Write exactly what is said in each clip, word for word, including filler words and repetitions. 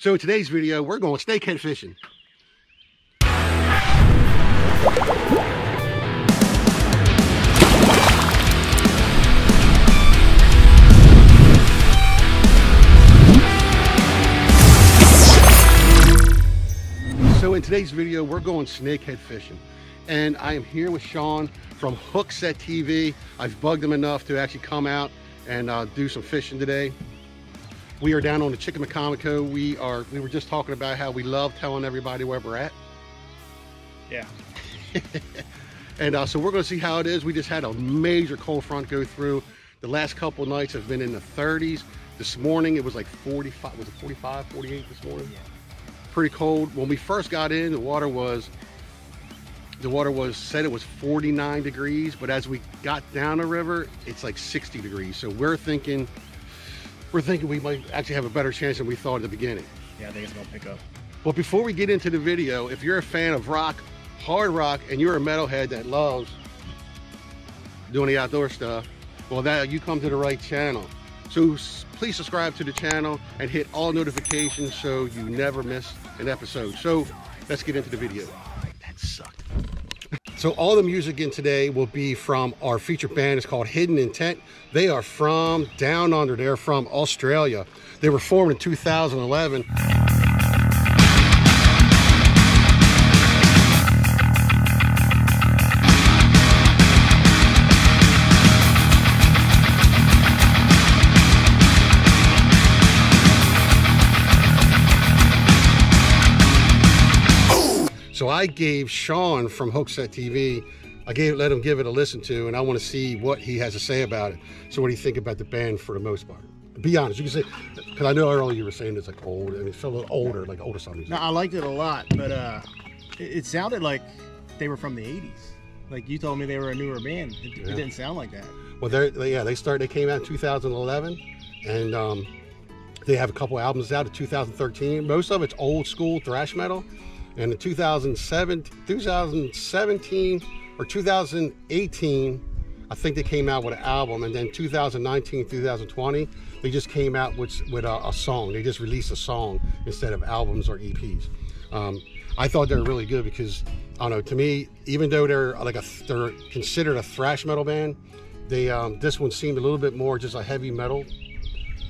So today's video, we're going snakehead fishing. So in today's video, we're going snakehead fishing. And I am here with Sean from Hookset T V. I've bugged him enough to actually come out and uh, do some fishing today. We are down on the Chicamacomico. We are. We were just talking about how we love telling everybody where we're at. Yeah. And uh, so we're going to see how it is. We just had a major cold front go through. The last couple of nights have been in the thirties. This morning it was like forty-five. Was it forty-five, forty-eight this morning? Yeah. Pretty cold. When we first got in, the water was. The water was said it was forty-nine degrees, but as we got down the river, it's like sixty degrees. So we're thinking. We're thinking we might actually have a better chance than we thought at the beginning. Yeah, I think it's gonna pick up. Well, before we get into the video, if you're a fan of rock, hard rock, and you're a metalhead that loves doing the outdoor stuff, well, that you come to the right channel. So please subscribe to the channel and hit all notifications so you never miss an episode. So let's get into the video. That sucked. So all the music in today will be from our featured band. It's called Hidden Intent. They are from down under. They're from Australia. They were formed in two thousand eleven. So I gave Sean from Hookset T V, I gave let him give it a listen to, and I want to see what he has to say about it. So what do you think about the band for the most part? Be honest, you can say, because I know earlier you were saying it's like old, and it felt a little older, like older song music. No, I liked it a lot, but uh, it, it sounded like they were from the eighties. Like you told me they were a newer band. It, yeah. It didn't sound like that. Well, they're, they, yeah, they started, they came out in two thousand eleven, and um, they have a couple albums out in two thousand thirteen. Most of it's old school thrash metal. And in two thousand seventeen or two thousand eighteen, I think they came out with an album. And then two thousand nineteen, two thousand twenty, they just came out with, with a, a song. They just released a song instead of albums or E Ps. Um, I thought they were really good because, I don't know, to me, even though they're like a they're considered a thrash metal band, they um, this one seemed a little bit more just a heavy metal.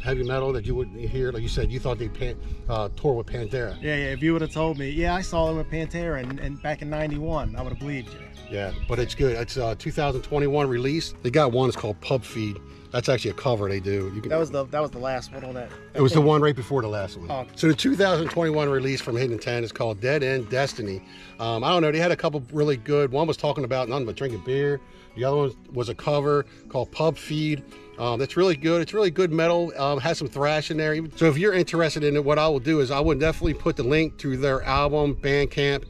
heavy metal that you wouldn't hear. Like you said, you thought they pan, uh, toured with Pantera. Yeah, yeah, if you would have told me, yeah, I saw them with Pantera and, and back in ninety-one, I would have believed you. Yeah, but it's good. It's a two thousand twenty-one release. They got one, it's called Pub Feed. That's actually a cover they do. You can, that was the that was the last one on that. It was the one right before the last one. Oh. So the two thousand twenty-one release from Hidden Intent is called Dead End Destiny. Um, I don't know, they had a couple really good. One was talking about nothing but drinking beer. The other one was a cover called Pub Feed. Um, that's really good. It's really good metal. Um, has some thrash in there. So if you're interested in it, what I will do is I would definitely put the link to their album, Bandcamp,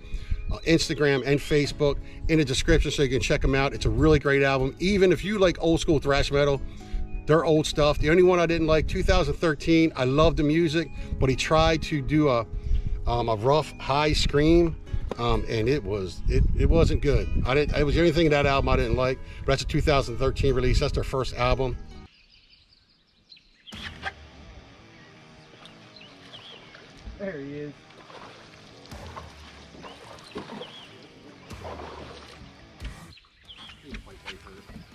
Uh, Instagram and Facebook in the description so you can check them out. It's a really great album. Even if you like old school thrash metal, their old stuff. The only one I didn't like, two thousand thirteen, I loved the music, but he tried to do a um, a rough high scream, um, and it was it, it wasn't good. I didn't. It was the only thing in that album I didn't like. But that's a two thousand thirteen release. That's their first album. There he is.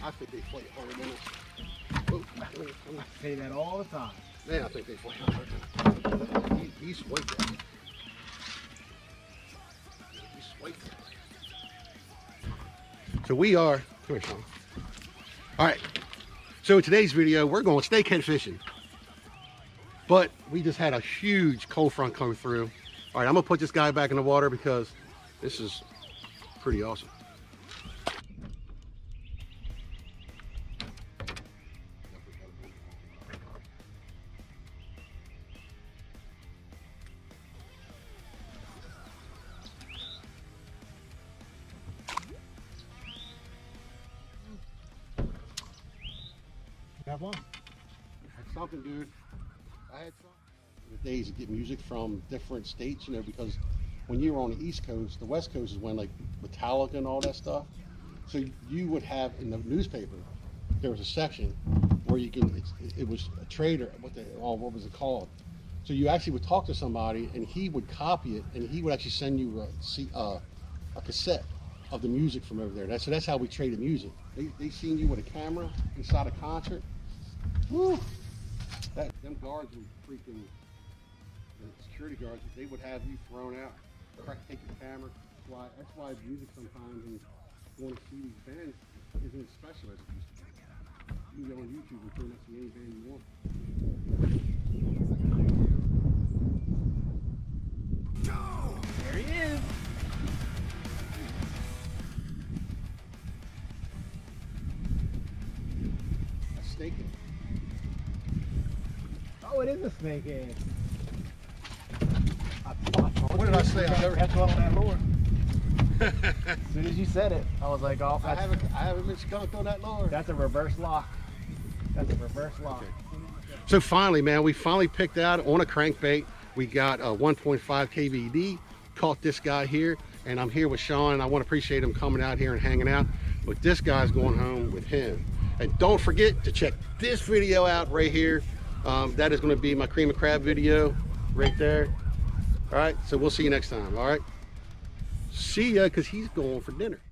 I think they play harder than us. I say that all the time. Man, I think they play harder than us. He, he swiped that. He swiped that. So we are, come here, Sean. All right. So in today's video, we're going snakehead fishing. But we just had a huge cold front come through. All right, I'm going to put this guy back in the water because this is pretty awesome. Have one. I had something, dude. I had something. The days to get music from different states, you know, because when you were on the East Coast, the West Coast is when like Metallica and all that stuff. So you would have in the newspaper, there was a section where you can. It, it was a trader. What the? Oh, what was it called? So you actually would talk to somebody, and he would copy it, and he would actually send you a, C, uh, a cassette of the music from over there. That's, so that's how we traded music. They, they seen you with a camera inside a concert. Woo! That, them guards were freaking, the security guards, they would have you thrown out, crack, take a camera. That's why, that's why music sometimes, and going to see these bands, isn't as special as it used to be. You can go on YouTube and pretty much see any band you want. Oh, it is a snakehead. What did I say? I never catch one on that lure. As soon as you said it, I was like, "Oh, I haven't, I haven't been skunked on that lure." That's a reverse lock. That's a reverse lock. Okay. So finally, man, we finally picked out on a crankbait. We got a one point five K V D. Caught this guy here, and I'm here with Sean. And I want to appreciate him coming out here and hanging out. But this guy's going home with him. And don't forget to check this video out right here. Um, that is going to be my cream of crab video right there. All right, so we'll see you next time. All right, see ya, because he's going for dinner.